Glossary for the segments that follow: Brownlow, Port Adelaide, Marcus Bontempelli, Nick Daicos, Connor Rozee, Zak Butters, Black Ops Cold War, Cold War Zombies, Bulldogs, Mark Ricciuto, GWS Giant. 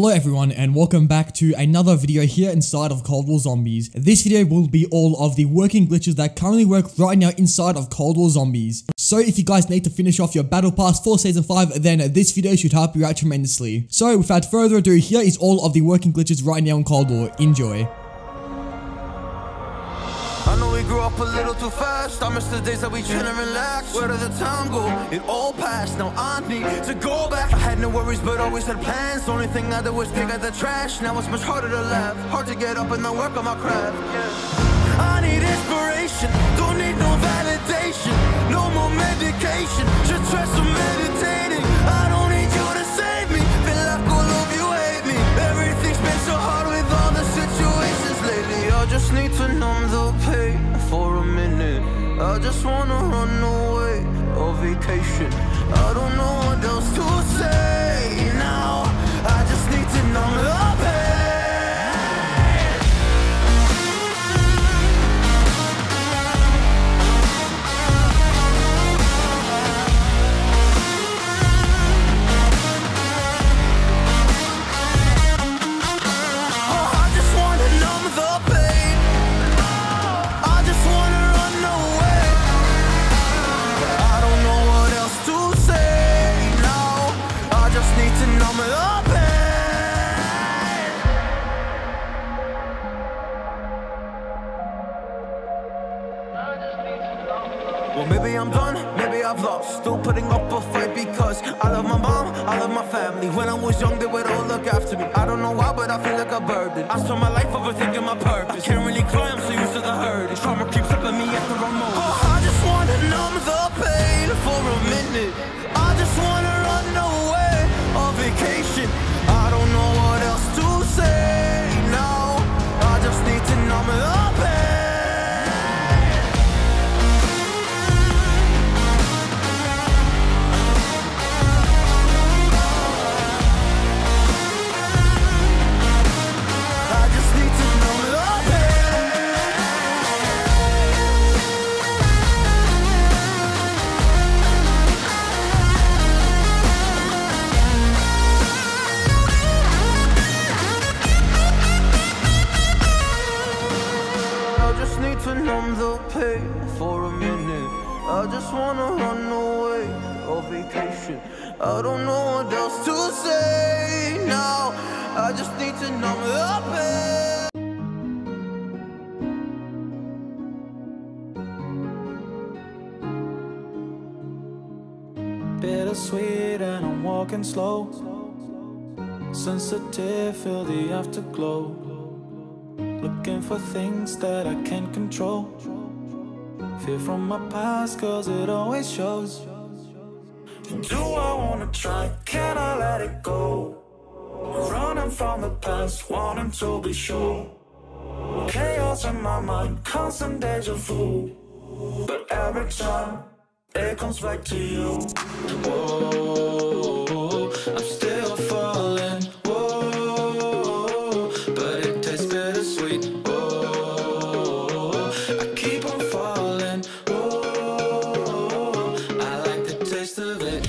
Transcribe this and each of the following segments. Hello everyone and welcome back to another video here inside of Cold War Zombies. This video will be all of the working glitches that currently work right now inside of Cold War Zombies. So if you guys need to finish off your battle pass for season 5, then this video should help you out tremendously. So without further ado, here is all of the working glitches right now in Cold War. Enjoy. I know we grew up a little too fast. I miss the days that we chill and relax. Where did the time go? It all passed. Now I need to go back. I had no worries but always had plans. The only thing I did was dig at the trash. Now it's much harder to laugh. Hard to get up and then work on my craft. I need inspiration. Don't need no validation. No more medication. Just try some meditating. I don't need you to save me. Feel like all of you hate me. Everything's been so hard with all the situations lately. I just need to numb the pain for a minute. I just wanna run away on vacation. I don't know what else to say now. I just need to numb the I spent my life overthinking my purpose. I can't really cry, I'm so used to the hurt. Trauma keeps up at me at the wrong moment. Oh, I just wanna numb the pain for a minute. I just wanna run away on vacation. I don't know what else to say now. I just need to numb the pain. I don't know what else to say now. I just need to numb the pain. Bittersweet and I'm walking slow. Sensitive, feel the afterglow. Looking for things that I can't control. Fear from my past cause it always shows. Do I wanna try? Can I let it go? Running from the past, wanting to be sure. Chaos in my mind, constant deja vu. But every time, it comes back to you. Whoa, I'm still falling. Whoa, but it tastes bittersweet. Whoa, I keep on falling. Whoa, I like the taste of it.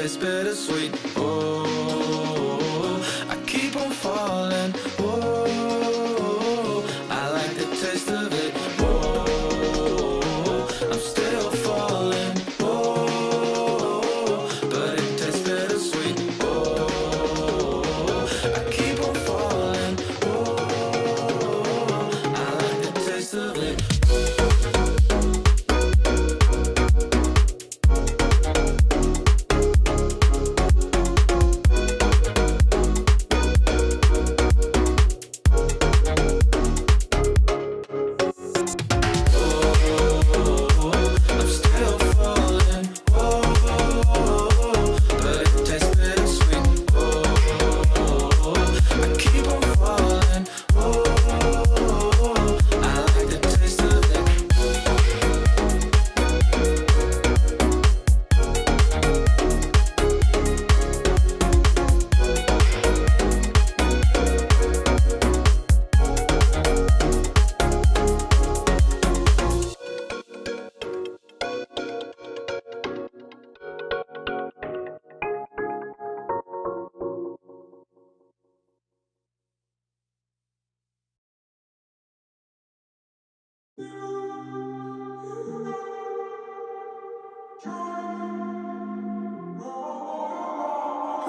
It's bittersweet. Oh, I keep on falling.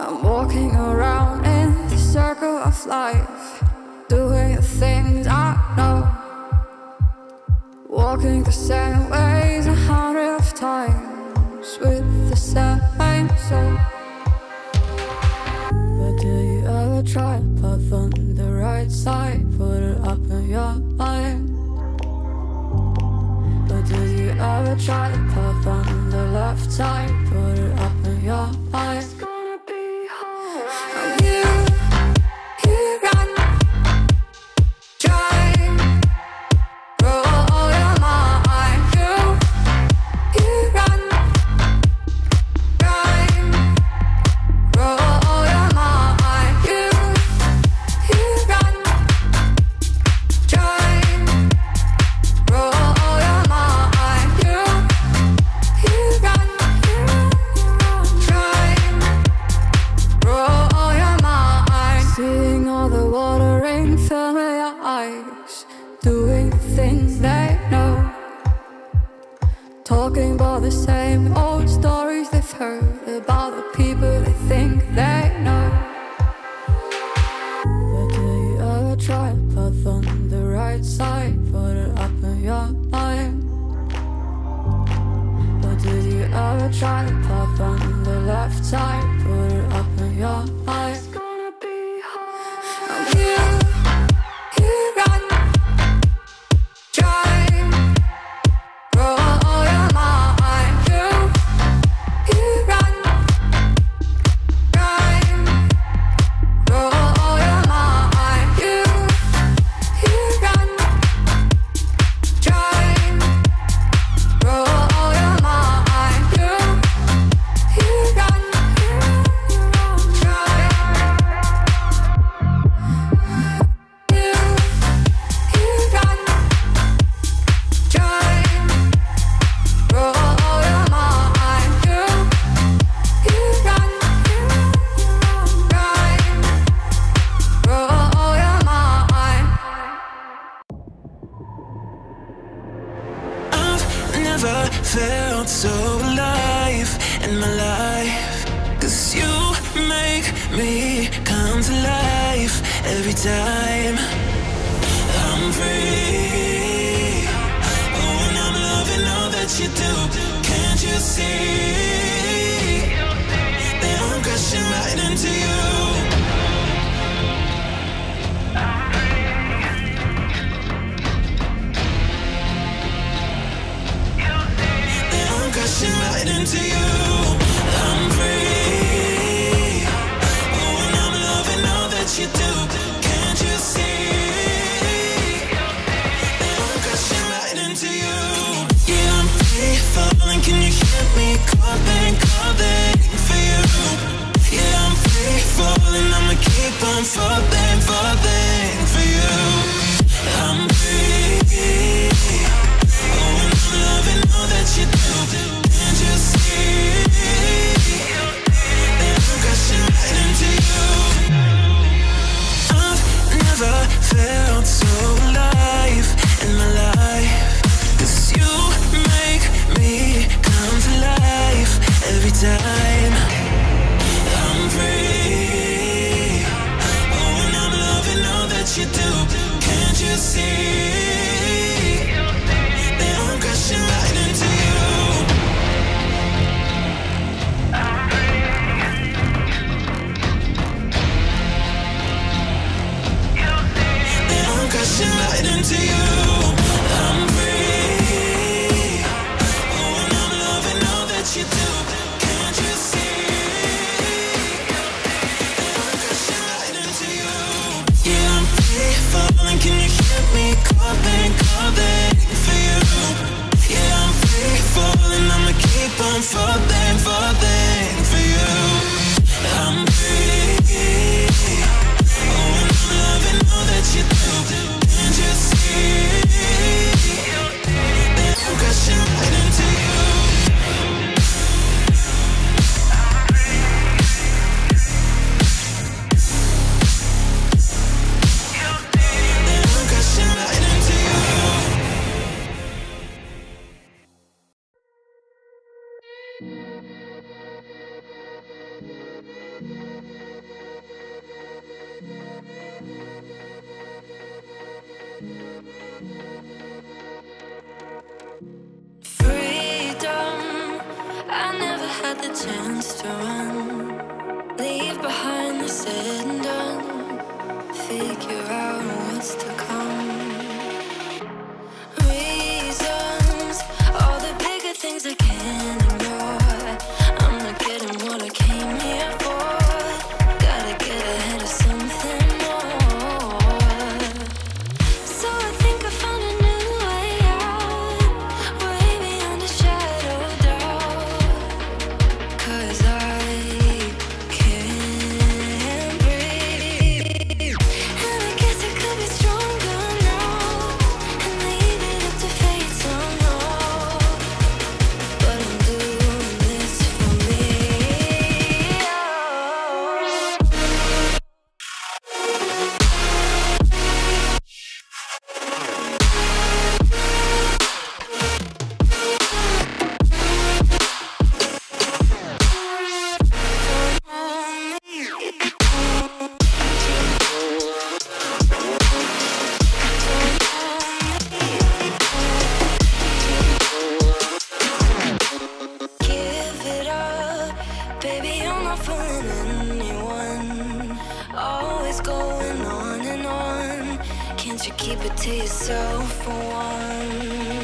I'm walking around in the circle of life, doing the things I know, walking the same ways 100 times with the same soul. But do you ever try path on the right side, put it up in your mind? But do you ever try path on the left side, put it up in your mind? Talking about the same old stories they've heard, about the people they think they know. But do you ever try path on the right side, put it up in your mind? But do you ever try path on the left side, put it up in your mind? It's gonna be hard. Here I am. Felt so alive in my life, 'cause you make me come to life every time. I'm free, oh, and I'm loving all that you do. Can't you see that I'm crashing right into you? Crashing right into you. I'm free, oh, and I'm loving all that you do. Can't you see that I'm crashing right into you? Yeah, I'm free falling, can you hear me calling, calling for you? Yeah, I'm free Keep it to yourself for one.